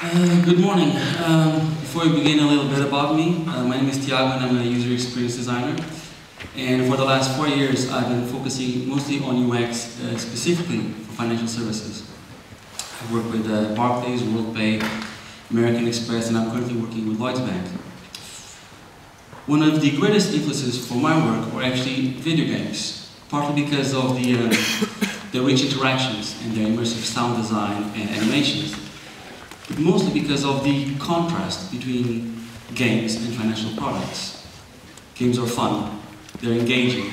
Good morning. Before we begin, a little bit about me. My name is Tiago and I'm a user experience designer. And for the last 4 years, I've been focusing mostly on UX, specifically for financial services. I've worked with Barclays, WorldPay, American Express, and I'm currently working with Lloyds Bank. One of the greatest influences for my work were actually video games, partly because of the rich interactions and their immersive sound design and animations, but mostly because of the contrast between games and financial products. Games are fun, they're engaging,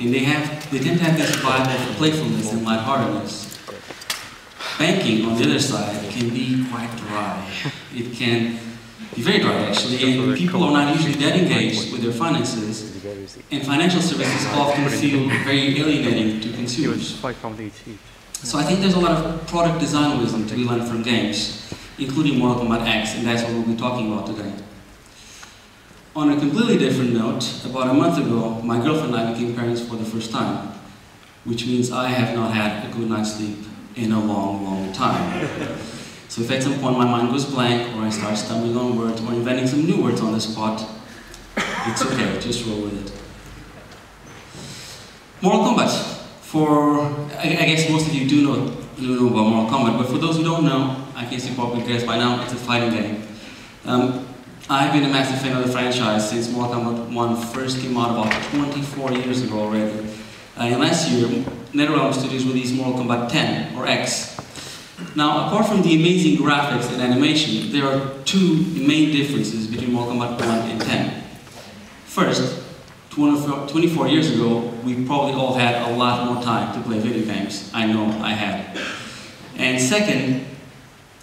and they tend to have this vibe of playfulness and lightheartedness. Banking, on the other side, can be quite dry. It can be very dry, actually, and people are not usually that engaged with their finances, and financial services often feel very alienating to consumers. So I think there's a lot of product design wisdom to be learned from games, including Mortal Kombat X, and that's what we'll be talking about today. On a completely different note, about a month ago, my girlfriend and I became parents for the first time, which means I have not had a good night's sleep in a long, long time. So if at some point my mind goes blank, or I start stumbling on words, or inventing some new words on the spot, it's okay, just roll with it. Mortal Kombat. I guess most of you do know about Mortal Kombat, but for those who don't know, I guess you probably guessed by now, it's a fighting game. I've been a massive fan of the franchise since Mortal Kombat 1 first came out about 24 years ago already. And last year, NetherRealm Studios released Mortal Kombat 10, or X. Now, apart from the amazing graphics and animation, there are two main differences between Mortal Kombat 1 and 10. First, 24 years ago, we probably all had a lot more time to play video games. I know I had. And second,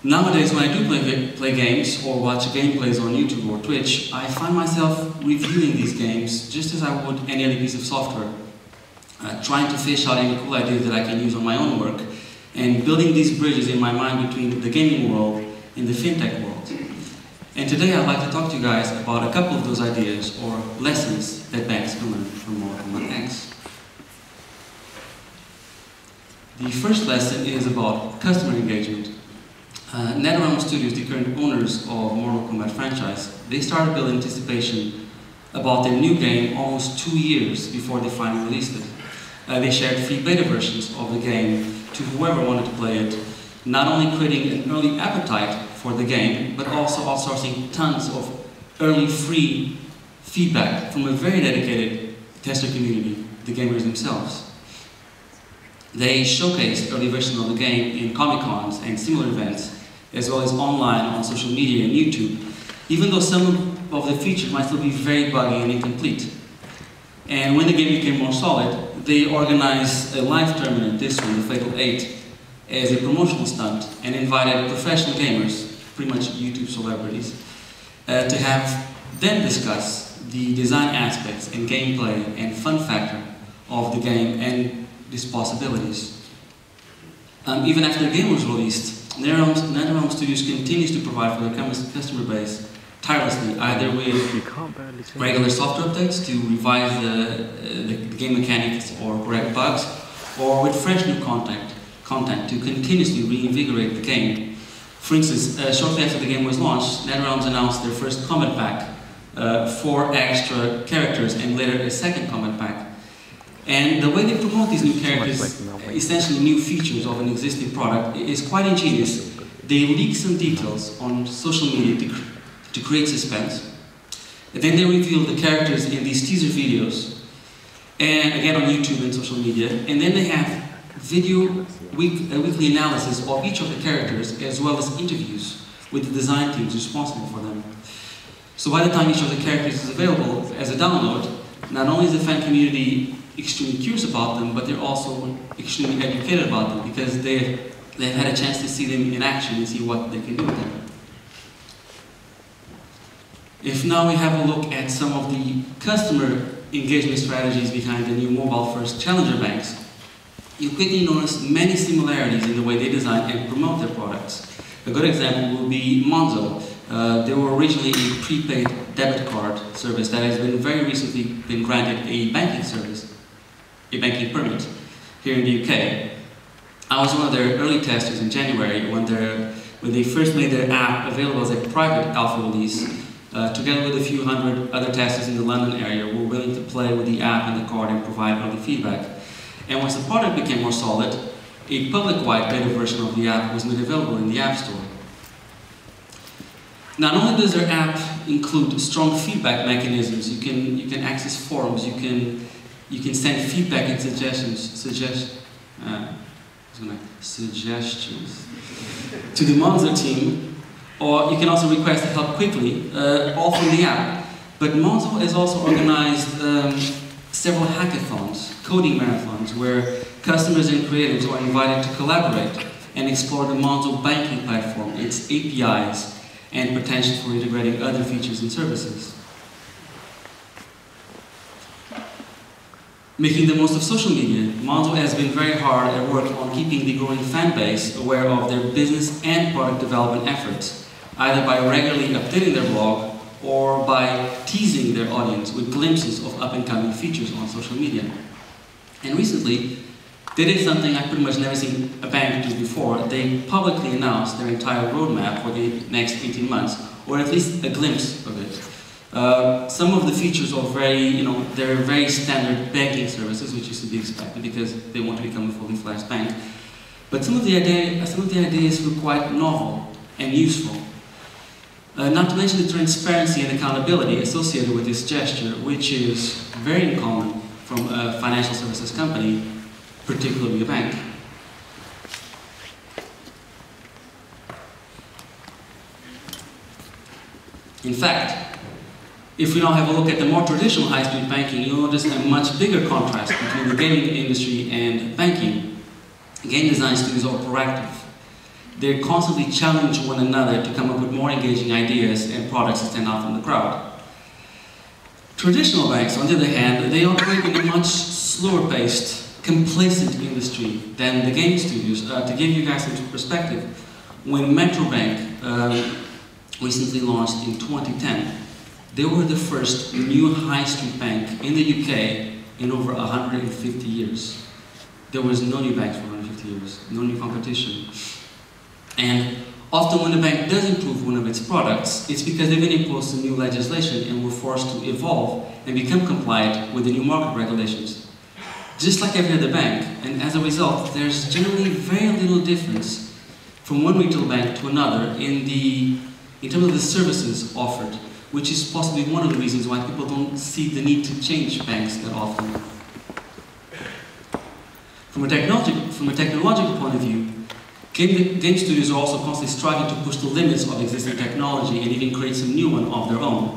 nowadays when I do play games or watch gameplays on YouTube or Twitch, I find myself reviewing these games just as I would any other piece of software, trying to fish out any cool ideas that I can use on my own work, and building these bridges in my mind between the gaming world and the fintech world. And today I'd like to talk to you guys about a couple of those ideas or lessons that banks can learn from Mortal Kombat X. The first lesson is about customer engagement. NetherRealm Studios, the current owners of Mortal Kombat franchise, they started building anticipation about their new game almost 2 years before they finally released it. They shared free beta versions of the game to whoever wanted to play it, not only creating an early appetite for the game, but also outsourcing tons of early free feedback from a very dedicated tester community, the gamers themselves. They showcased early versions of the game in Comic-Cons and similar events, as well as online on social media and YouTube, even though some of the features might still be very buggy and incomplete. And when the game became more solid, they organized a live tournament, this one, The Fatal 8, as a promotional stunt, and invited professional gamers, pretty much YouTube celebrities, to have them discuss the design aspects and gameplay and fun factor of the game and its possibilities. Even after the game was released, NetherRealm Studios continues to provide for their customer base tirelessly, either with regular software updates to revise the game mechanics or correct bugs, or with fresh new content to continuously reinvigorate the game. For instance, shortly after the game was launched, NetherRealm announced their first combat pack, 4 extra characters, and later a second combat pack. And the way they promote these new characters, essentially new features of an existing product, is quite ingenious. They leak some details on social media to create suspense. And then they reveal the characters in these teaser videos, and again on YouTube and social media, and then they have weekly analysis of each of the characters, as well as interviews with the design teams responsible for them. So by the time each of the characters is available as a download, not only is the fan community extremely curious about them, but they're also extremely educated about them, because they've had a chance to see them in action and see what they can do with them. If now we have a look at some of the customer engagement strategies behind the new mobile-first challenger banks, you quickly notice many similarities in the way they design and promote their products. A good example would be Monzo. They were originally a prepaid debit card service that has been very recently been granted a banking permit here in the UK. I was one of their early testers in January when their when they first made their app available as a private alpha release, together with a few hundred other testers in the London area, were willing to play with the app and the card and provide early feedback. And once the product became more solid, a public-wide beta version of the app was made available in the App Store. Not only does their app include strong feedback mechanisms, you can access forums, you can send feedback and suggestions to the Monzo team, or you can also request help quickly, all from the app. But Monzo has also organized several hackathons, coding marathons, where customers and creatives are invited to collaborate and explore the Monzo banking platform, its APIs, and potential for integrating other features and services. Making the most of social media, Monzo has been very hard at work on keeping the growing fan base aware of their business and product development efforts, either by regularly updating their blog or by teasing their audience with glimpses of up-and-coming features on social media. And recently, they did something I've pretty much never seen a bank do before. They publicly announced their entire roadmap for the next 18 months, or at least a glimpse of it. Some of the features are very standard banking services, which is to be expected because they want to become a fully-fledged bank. But some of the ideas were quite novel and useful. Not to mention the transparency and accountability associated with this gesture, which is very uncommon from a financial services company, particularly a bank. In fact, if we now have a look at the more traditional high-speed banking, you'll notice a much bigger contrast between the gaming industry and banking. Game design studios are proactive. They constantly challenge one another to come up with more engaging ideas and products that stand out from the crowd. Traditional banks, on the other hand, they operate in a much slower-paced, complacent industry than the game studios. To give you guys some perspective, when Metro Bank recently launched in 2010, they were the first new high street bank in the UK in over 150 years. There was no new banks for 150 years, no new competition. And often when a bank does improve one of its products, it's because they've been imposed to new legislation and were forced to evolve and become compliant with the new market regulations. Just like every other bank, and as a result, there's generally very little difference from one retail bank to another in terms of the services offered, which is possibly one of the reasons why people don't see the need to change banks that often. From a technological point of view, game studios are also constantly striving to push the limits of existing technology and even create some new one of their own.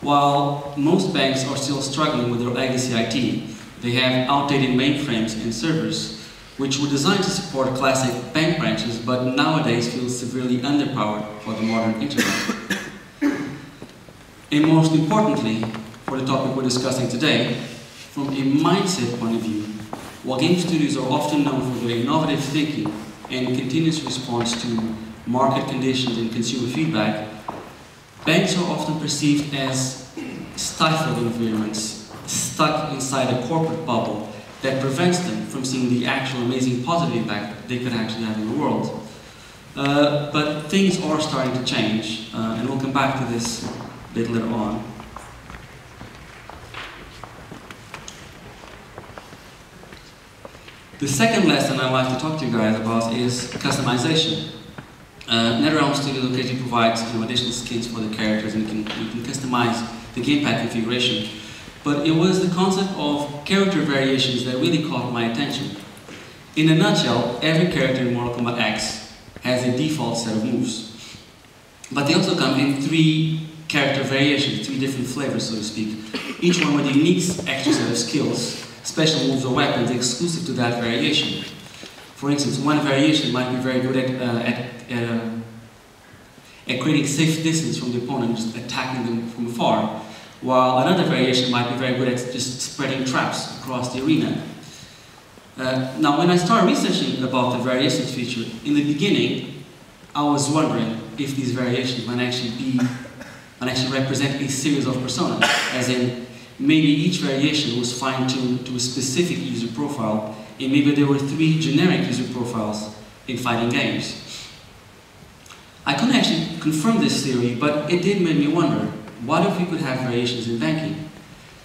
While most banks are still struggling with their legacy IT, they have outdated mainframes and servers, which were designed to support classic bank branches, but nowadays feel severely underpowered for the modern internet. And most importantly, for the topic we're discussing today, from a mindset point of view, while game studios are often known for their innovative thinking and continuous response to market conditions and consumer feedback, banks are often perceived as stifled environments, stuck inside a corporate bubble that prevents them from seeing the actual amazing positive impact they could actually have in the world. But things are starting to change, and we'll come back to this a bit later on. The second lesson I'd like to talk to you guys about is customization. NetherRealm Studios occasionally provides additional skins for the characters, and you can customize the gamepad configuration. But it was the concept of character variations that really caught my attention. In a nutshell, every character in Mortal Kombat X has a default set of moves. But they also come in three character variations, three different flavors, so to speak, each one with a unique extra set of skills, special moves or weapons exclusive to that variation. For instance, one variation might be very good at creating safe distance from the opponent, just attacking them from afar, while another variation might be very good at just spreading traps across the arena. Now, when I started researching about the variations feature, in the beginning, I was wondering if these variations might actually be represent a series of personas, as in maybe each variation was fine-tuned to a specific user profile, and maybe there were three generic user profiles in fighting games. I couldn't actually confirm this theory, but it did make me wonder, what if we could have variations in banking?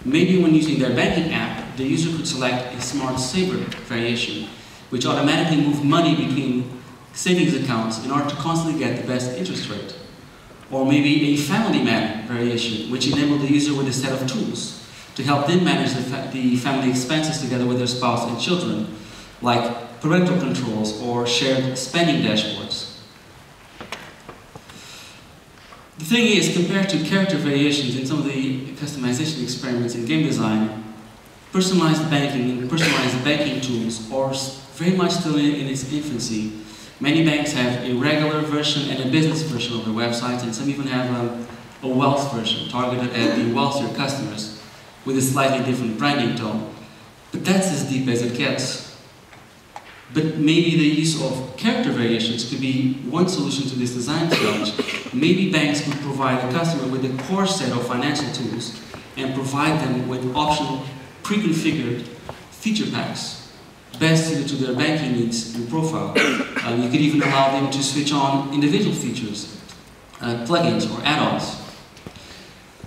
Maybe when using their banking app, the user could select a smart saver variation, which automatically moved money between savings accounts in order to constantly get the best interest rate. Or maybe a family man variation, which enabled the user with a set of tools to help them manage the family expenses together with their spouse and children, like parental controls or shared spending dashboards. The thing is, compared to character variations in some of the customization experiments in game design, personalized banking and personalized banking tools are very much still in its infancy. Many banks have a regular version and a business version of their websites, and some even have a wealth version targeted at the wealthier customers with a slightly different branding tone. But that's as deep as it gets. But maybe the use of character variations could be one solution to this design challenge. Maybe banks could provide the customer with a core set of financial tools and provide them with optional pre-configured feature packs best suited to their banking needs and profile. You could even allow them to switch on individual features, plugins or add-ons.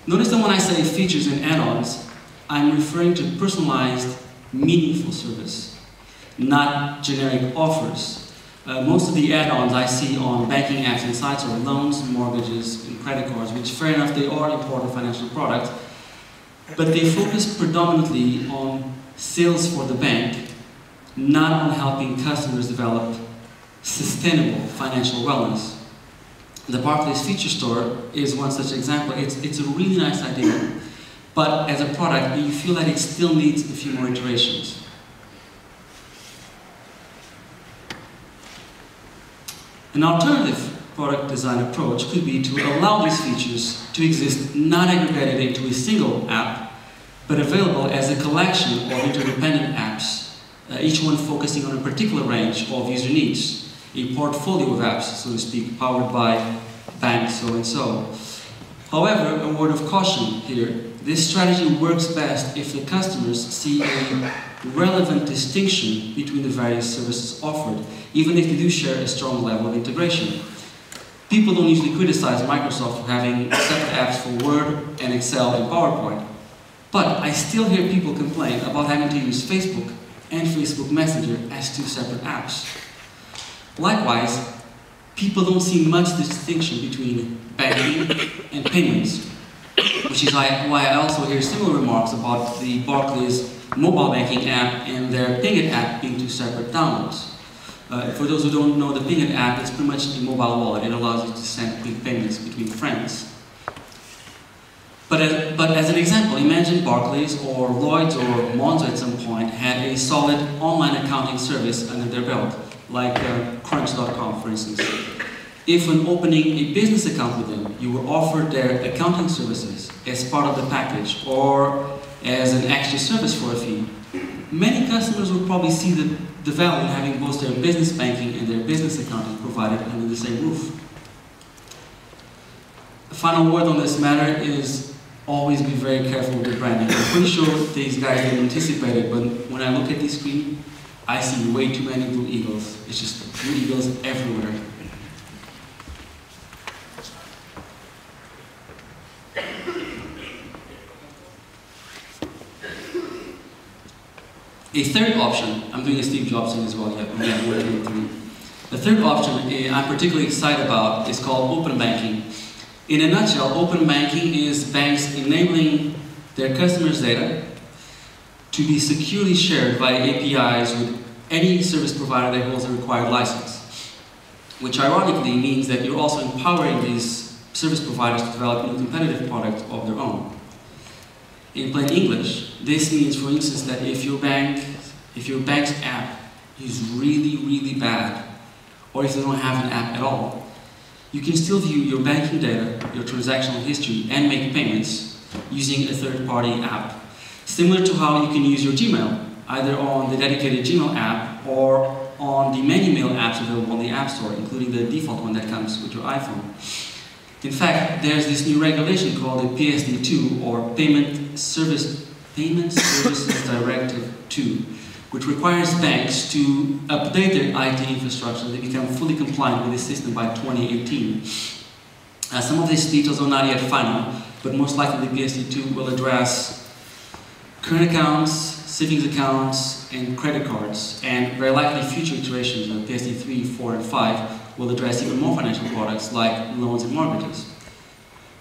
Notice that when I say features and add-ons, I'm referring to personalized, meaningful service, not generic offers. Most of the add-ons I see on banking apps and sites are loans, mortgages, and credit cards, which fair enough, they are important financial products, but they focus predominantly on sales for the bank, not on helping customers develop sustainable financial wellness. The Barclays Feature Store is one such example. It's a really nice idea, but as a product, you feel that it still needs a few more iterations. An alternative product design approach could be to allow these features to exist not aggregated into a single app, but available as a collection of interdependent apps, each one focusing on a particular range of user needs, a portfolio of apps, so to speak, powered by bank so-and-so. However, a word of caution here, this strategy works best if the customers see a relevant distinction between the various services offered, even if they do share a strong level of integration. People don't usually criticize Microsoft for having separate apps for Word and Excel and PowerPoint, but I still hear people complain about having to use Facebook and Facebook Messenger as two separate apps. Likewise, people don't see much distinction between banking and payments, which is why I also hear similar remarks about the Barclays mobile banking app and their Pingit app being two separate downloads. For those who don't know, the Pingit app is pretty much a mobile wallet. It allows you to send quick payments between friends. But as an example, imagine Barclays or Lloyds or Monzo at some point had a solid online accounting service under their belt, like Crunch.com, for instance. If when opening a business account with them, you were offered their accounting services as part of the package or as an extra service for a fee, many customers would probably see the value in having both their business banking and their business accounting provided under the same roof. A final word on this matter is always be very careful with the branding. I'm pretty sure these guys didn't anticipate it, but when I look at this screen, I see way too many blue eagles. It's just blue eagles everywhere. A third option, I'm doing a Steve Jobs thing as well, yeah, we're doing three. The third option I'm particularly excited about is called open banking. In a nutshell, open banking is banks enabling their customers' data to be securely shared via APIs with any service provider that holds a required license, which ironically means that you're also empowering these service providers to develop new competitive products of their own. In plain English, this means, for instance, that if your bank's app is really, really bad, or if they don't have an app at all, you can still view your banking data, your transactional history, and make payments using a third-party app, similar to how you can use your Gmail, either on the dedicated Gmail app or on the many mail apps available on the App Store, including the default one that comes with your iPhone. In fact, there's this new regulation called the PSD2, or Payment Services Directive 2, which requires banks to update their IT infrastructure so they become fully compliant with the system by 2018. Some of these details are not yet final, but most likely the PSD2 will address current accounts, savings accounts, and credit cards, and very likely future iterations of PSD3, 4, and 5 will address even more financial products like loans and mortgages.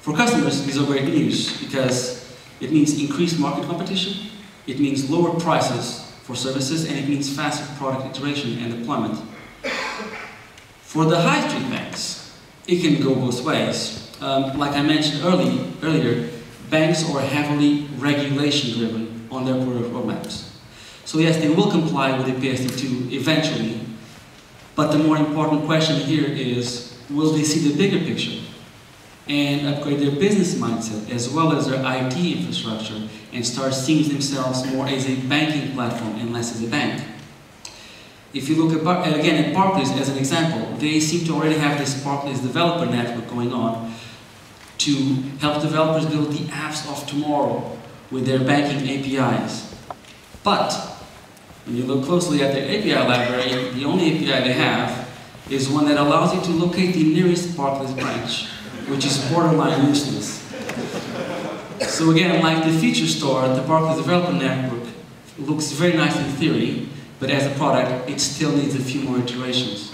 For customers, these are great news because it means increased market competition, it means lower prices for services, and it means faster product iteration and deployment. For the high street banks, it can go both ways. Like I mentioned earlier, banks are heavily regulation driven on their product roadmaps. So yes, they will comply with the PSD2 eventually, but the more important question here is, will they see the bigger picture and upgrade their business mindset as well as their IT infrastructure and start seeing themselves more as a banking platform and less as a bank? If you look at, again at Barclays as an example, they seem to already have this Barclays Developer Network going on to help developers build the apps of tomorrow with their banking APIs. But when you look closely at their API library, the only API they have is one that allows you to locate the nearest Barclays branch, which is borderline useless. So again, like the feature store, the Barclays Developer Network looks very nice in theory, but as a product, it still needs a few more iterations.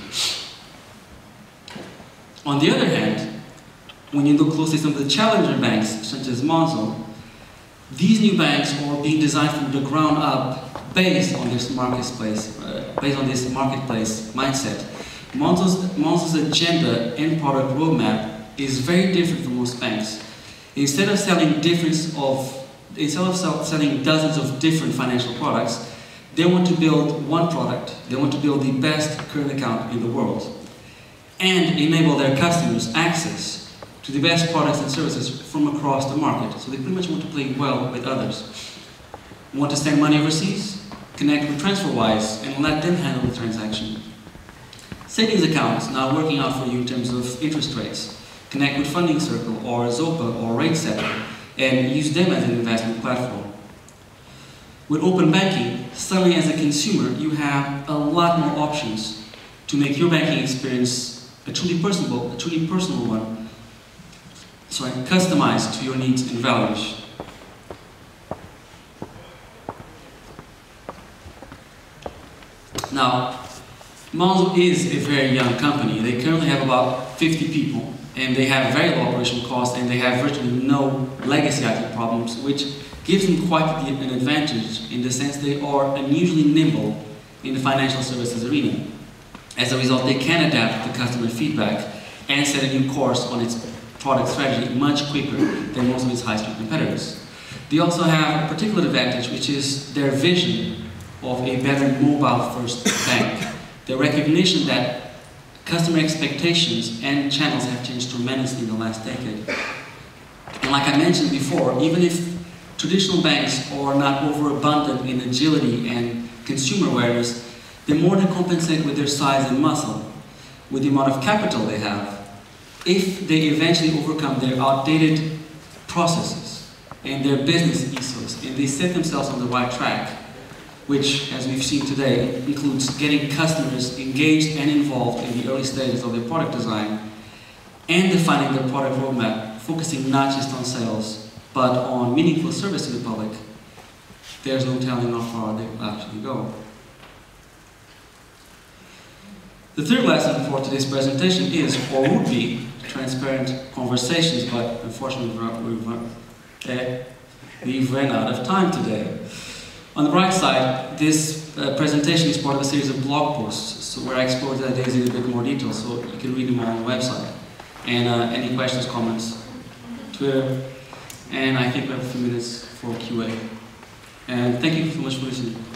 On the other hand, when you look closely at some of the challenger banks, such as Monzo, these new banks are being designed from the ground up based on this marketplace, mindset. Monzo's agenda and product roadmap is very different from most banks. Instead of selling dozens of different financial products, they want to build one product. They want to build the best current account in the world and enable their customers access to the best products and services from across the market. So they pretty much want to play well with others. Want to send money overseas? Connect with TransferWise and let them handle the transaction. Savings accounts not working out for you in terms of interest rates. Connect with Funding Circle or Zopa or RateSetter and use them as an investment platform. With open banking, suddenly as a consumer, you have a lot more options to make your banking experience a truly personal one, customized to your needs and values. Now, Monzo is a very young company. They currently have about 50 people. And they have very low operational costs, and they have virtually no legacy IT problems, which gives them quite an advantage in the sense they are unusually nimble in the financial services arena. As a result, they can adapt to customer feedback and set a new course on its product strategy much quicker than most of its high street competitors. They also have a particular advantage, which is their vision of a better mobile-first bank. The recognition that customer expectations and channels have changed tremendously in the last decade. And like I mentioned before, even if traditional banks are not overabundant in agility and consumer awareness, they more than compensate with their size and muscle, with the amount of capital they have, if they eventually overcome their outdated processes and their business ethos, and they set themselves on the right track, which, as we've seen today, includes getting customers engaged and involved in the early stages of their product design and defining their product roadmap, focusing not just on sales, but on meaningful service to the public. There's no telling how far they will actually go. The third lesson for today's presentation is, or would be, transparent conversations, but unfortunately we've run out of time today. On the bright side, this presentation is part of a series of blog posts, so where I explore the ideas in a bit more detail, so you can read them all on the website. And any questions, comments, Twitter, and I think we have a few minutes for QA. And thank you so much for listening.